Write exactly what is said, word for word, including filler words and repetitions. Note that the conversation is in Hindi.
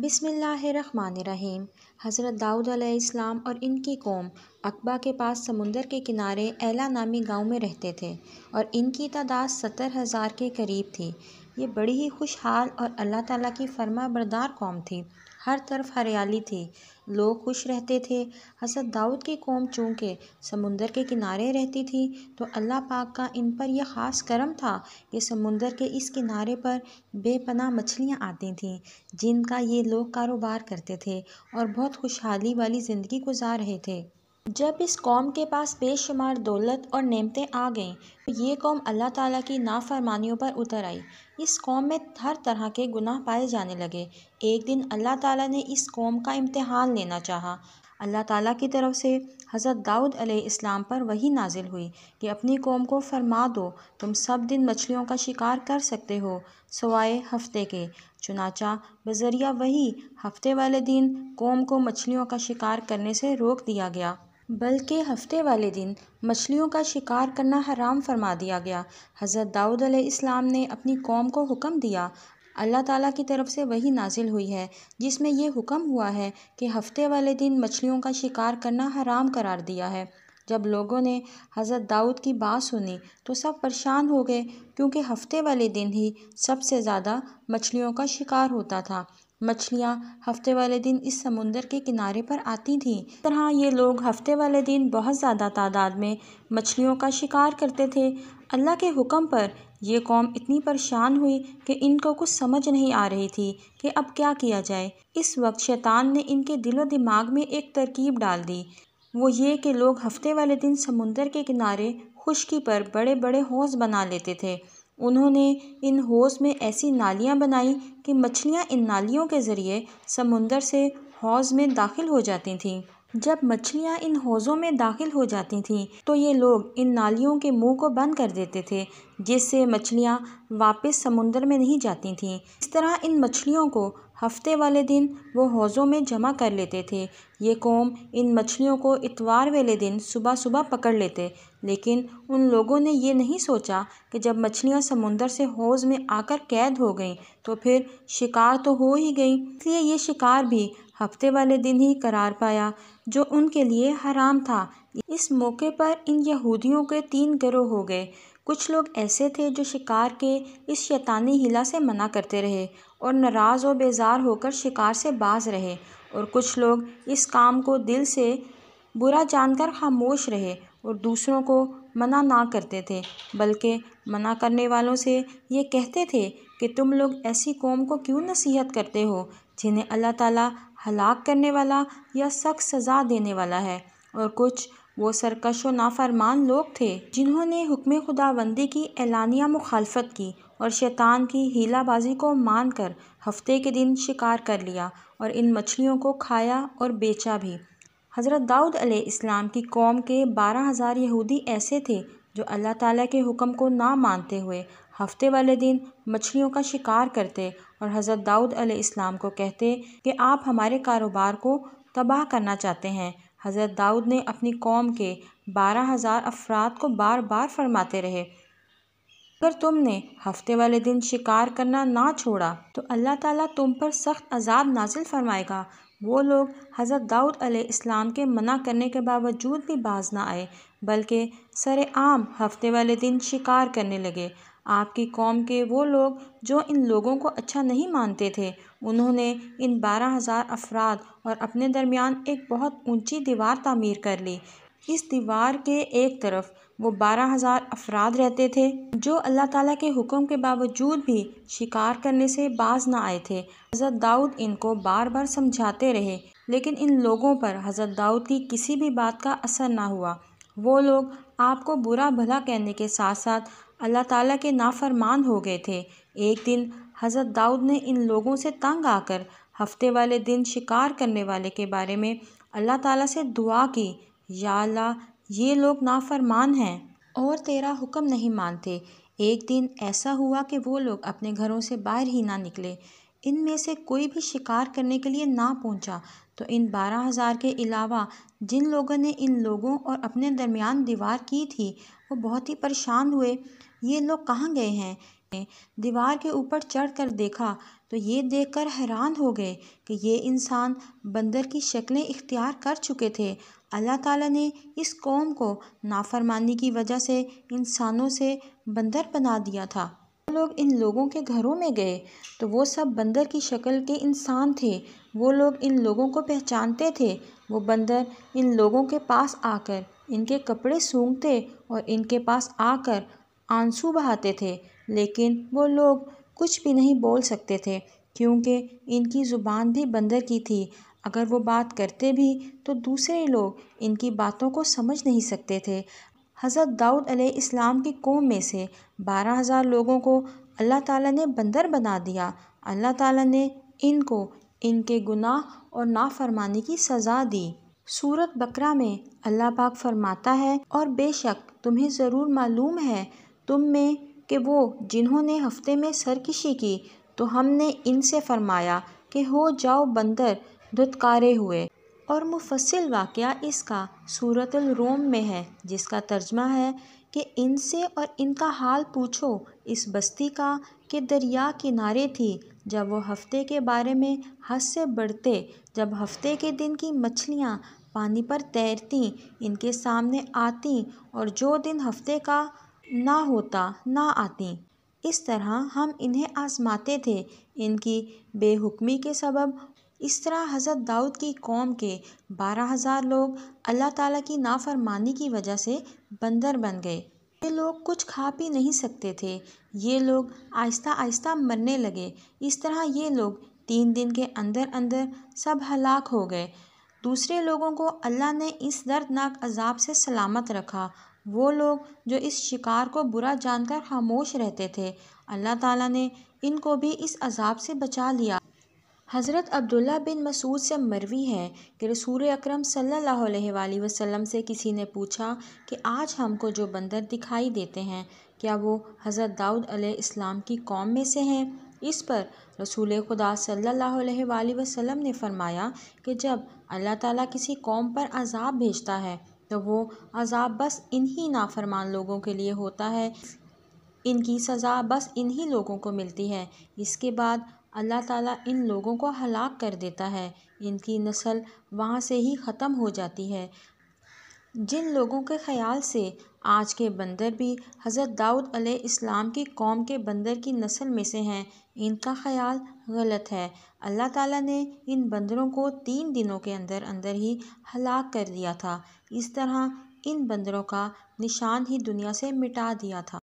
बिस्मिल्लाहिर्रहमानिर्रहीम। हज़रत दाऊद अलैहिस्सलाम और इनकी कौम अकबा के पास समुंदर के किनारे एला नामी गांव में रहते थे और इनकी तादाद सत्तर हज़ार के करीब थी। ये बड़ी ही खुशहाल और अल्लाह ताला की फर्मा बरदार कौम थी। हर तरफ हरियाली थी, लोग खुश रहते थे। हज़रत दाऊद की कौम चूँकि समुंदर के किनारे रहती थी तो अल्लाह पाक का इन पर यह ख़ास करम था कि समुंदर के इस किनारे पर बेपनाह मछलियाँ आती थीं, जिनका ये लोग कारोबार करते थे और बहुत खुशहाली वाली ज़िंदगी गुजार रहे थे। जब इस कौम के पास बेशुमार दौलत और नेमतें आ गईं तो ये कौम अल्लाह ताला की नाफरमानियों पर उतर आई। इस कौम में हर तरह के गुनाह पाए जाने लगे। एक दिन अल्लाह ताला ने इस कौम का इम्तिहान लेना चाहा। अल्लाह ताला की तरफ से हज़रत दाऊद अलैहिस्सलाम पर वही नाजिल हुई कि अपनी कौम को फरमा दो, तुम सब दिन मछलियों का शिकार कर सकते हो सवाए हफ्ते के। चुनाचा बजरिया वही हफ्ते वाले दिन कौम को मछलियों का शिकार करने से रोक दिया गया, बल्कि हफ्ते वाले दिन मछलियों का शिकार करना हराम फरमा दिया गया। हज़रत दाऊद अलैहिस्सलाम ने अपनी कौम को हुक्म दिया। अल्लाह ताला की तरफ से वही नाजिल हुई है जिसमें यह हुक्म हुआ है कि हफ्ते वाले दिन मछलियों का शिकार करना हराम करार दिया है। जब लोगों ने हज़रत दाऊद की बात सुनी तो सब परेशान हो गए, क्योंकि हफ्ते वाले दिन ही सबसे ज़्यादा मछलियों का शिकार होता था। मछलियाँ हफ्ते वाले दिन इस समुंदर के किनारे पर आती थीं। इस तरह ये लोग हफ्ते वाले दिन बहुत ज़्यादा तादाद में मछलियों का शिकार करते थे। अल्लाह के हुक्म पर ये कौम इतनी परेशान हुई कि इनको कुछ समझ नहीं आ रही थी कि अब क्या किया जाए। इस वक्त शैतान ने इनके दिलो दिमाग में एक तरकीब डाल दी। वो ये कि लोग हफ्ते वाले दिन समुंदर के किनारे खुश्की पर बड़े बड़े हौज़ बना लेते थे। उन्होंने इन हौज़ में ऐसी नालियाँ बनाई कि मछलियाँ इन नालियों के ज़रिए समुंदर से हौज़ में दाखिल हो जाती थीं। जब मछलियाँ इन हौज़ों में दाखिल हो जाती थीं तो ये लोग इन नालियों के मुंह को बंद कर देते थे, जिससे मछलियाँ वापस समुंदर में नहीं जाती थीं। इस तरह इन मछलियों को हफ्ते वाले दिन वो हौज़ों में जमा कर लेते थे। ये कौम इन मछलियों को इतवार वाले दिन सुबह सुबह पकड़ लेते, लेकिन उन लोगों ने ये नहीं सोचा कि जब मछलियाँ समुंदर से हौज़ में आकर कैद हो गईं तो फिर शिकार तो हो ही गई, इसलिए ये शिकार भी हफ्ते वाले दिन ही करार पाया, जो उनके लिए हराम था। इस मौके पर इन यहूदियों के तीन गिरोह हो गए। कुछ लोग ऐसे थे जो शिकार के इस शैतानी हिला से मना करते रहे और नाराज़ और बेजार होकर शिकार से बाज रहे, और कुछ लोग इस काम को दिल से बुरा जानकर खामोश रहे और दूसरों को मना ना करते थे, बल्कि मना करने वालों से ये कहते थे कि तुम लोग ऐसी कौम को क्यों नसीहत करते हो जिन्हें अल्लाह ताला हलाक करने वाला या सख्त सज़ा देने वाला है। और कुछ वो सरकश और नाफरमान लोग थे जिन्होंने हुक्म खुदाबंदी की एलानिया मुखालफत की और शैतान की हीलाबाजी को मानकर हफ्ते के दिन शिकार कर लिया और इन मछलियों को खाया और बेचा भी। हज़रत दाऊद अलैहिस्सलाम की कौम के बारह हज़ार यहूदी ऐसे थे जो अल्लाह ताला के हुक्म को ना मानते हुए हफ्ते वाले दिन मछलियों का शिकार करते और हज़रत दाऊद अलैहिस्सलाम को कहते कि आप हमारे कारोबार को तबाह करना चाहते हैं। हज़रत दाऊद ने अपनी कौम के बारह हज़ार अफराद को बार बार फरमाते रहे, अगर तुमने हफ्ते वाले दिन शिकार करना ना छोड़ा तो अल्लाह ताला तुम पर सख्त अजाब नाजिल फरमाएगा। वो लोग हज़रत दाऊद अलैहिस्सलाम के मना करने के बावजूद भी बाज ना आए, बल्कि सरेआम हफ्ते वाले दिन शिकार करने लगे। आपकी कौम के वो लोग जो इन लोगों को अच्छा नहीं मानते थे, उन्होंने इन बारह हज़ार अफराद और अपने दरमियान एक बहुत ऊंची दीवार तामीर कर ली। इस दीवार के एक तरफ वो बारह हज़ार अफराद रहते थे जो अल्लाह ताला के हुक्म के बावजूद भी शिकार करने से बाज ना आए थे। हज़रत दाऊद इनको बार बार समझाते रहे, लेकिन इन लोगों पर हज़रत दाऊद की किसी भी बात का असर ना हुआ। वो लोग आपको बुरा भला कहने के साथ साथ अल्लाह ताला के नाफरमान हो गए थे। एक दिन हज़रत दाऊद ने इन लोगों से तंग आकर हफ्ते वाले दिन शिकार करने वाले के बारे में अल्लाह ताला से दुआ की, या अल्लाह ये लोग नाफरमान हैं और तेरा हुक्म नहीं मानते। एक दिन ऐसा हुआ कि वो लोग अपने घरों से बाहर ही ना निकले। इनमें से कोई भी शिकार करने के लिए ना पहुंचा, तो इन बारह हज़ार के अलावा जिन लोगों ने इन लोगों और अपने दरमियान दीवार की थी वो बहुत ही परेशान हुए, ये लोग कहाँ गए हैं। दीवार के ऊपर चढ़कर देखा तो ये देखकर हैरान हो गए कि ये इंसान बंदर की शक्लें इख्तियार कर चुके थे। अल्लाह ताला ने इस कौम को नाफरमानी की वजह से इंसानों से बंदर बना दिया था। लोग इन लोगों के घरों में गए तो वो सब बंदर की शक्ल के इंसान थे। वो लोग इन लोगों को पहचानते थे। वो बंदर इन लोगों के पास आकर इनके कपड़े सूंघते और इनके पास आकर आंसू बहाते थे, लेकिन वो लोग कुछ भी नहीं बोल सकते थे क्योंकि इनकी ज़ुबान भी बंदर की थी। अगर वो बात करते भी तो दूसरे लोग इनकी बातों को समझ नहीं सकते थे। हज़रत दाऊद अलैहिस्सलाम की कौम में से बारह हज़ार लोगों को अल्लाह ताला ने बंदर बना दिया। अल्लाह ताला ने इनको इनके गुनाह और नाफरमानी की सज़ा दी। सूरत बकरा में अल्लाह पाक फरमाता है, और बेशक तुम्हें ज़रूर मालूम है तुम में कि वो जिन्होंने हफ्ते में सरकशी की तो हमने इनसे फरमाया कि हो जाओ बंदर धुतकारे हुए। और मुफस्सिल वाक़या इसका सूरतुल रोम में है, जिसका तर्जमा है कि इनसे और इनका हाल पूछो इस बस्ती का कि दरिया किनारे थी जब वो हफ्ते के बारे में हद से बढ़ते, जब हफ्ते के दिन की मछलियाँ पानी पर तैरती इनके सामने आती और जो दिन हफ्ते का ना होता ना आती। इस तरह हम इन्हें आजमाते थे इनकी बेहुक्मी के सबब। इस तरह हज़रत दाऊद की कौम के बारह हज़ार लोग अल्लाह ताला की नाफरमानी की वजह से बंदर बन गए। ये लोग कुछ खा पी नहीं सकते थे। ये लोग आहिस्ता आहिस्ता मरने लगे। इस तरह ये लोग तीन दिन के अंदर अंदर सब हलाक हो गए। दूसरे लोगों को अल्लाह ने इस दर्दनाक अजाब से सलामत रखा। वो लोग जो इस शिकार को बुरा जानकर खामोश रहते थे, अल्लाह ताला ने इनको भी इस अजाब से बचा लिया। हज़रत अब्दुल्ला बिन मसूद से मरवी है कि रसूल अकरम सल्लल्लाहु अलैहि वसल्लम से किसी ने पूछा कि आज हमको जो बंदर दिखाई देते हैं क्या वो हज़रत दाऊद अलैहिस्सलाम की कौम में से हैं। इस पर रसूल खुदा सल्लल्लाहु अलैहि वसल्लम ने फरमाया कि जब अल्लाह ताला किसी कौम पर अजाब भेजता है तो वो अजाब बस इन्हीं नाफरमान लोगों के लिए होता है। इनकी सज़ा बस इन्हीं लोगों को मिलती है। इसके बाद अल्लाह ताला इन लोगों को हलाक कर देता है। इनकी नस्ल वहाँ से ही ख़त्म हो जाती है। जिन लोगों के ख़्याल से आज के बंदर भी हज़रत दाऊद अलैहिस्सलाम की कौम के बंदर की नस्ल में से हैं, इनका ख़्याल गलत है। अल्लाह ताला ने इन बंदरों को तीन दिनों के अंदर अंदर ही हलाक कर दिया था। इस तरह इन बंदरों का निशान ही दुनिया से मिटा दिया था।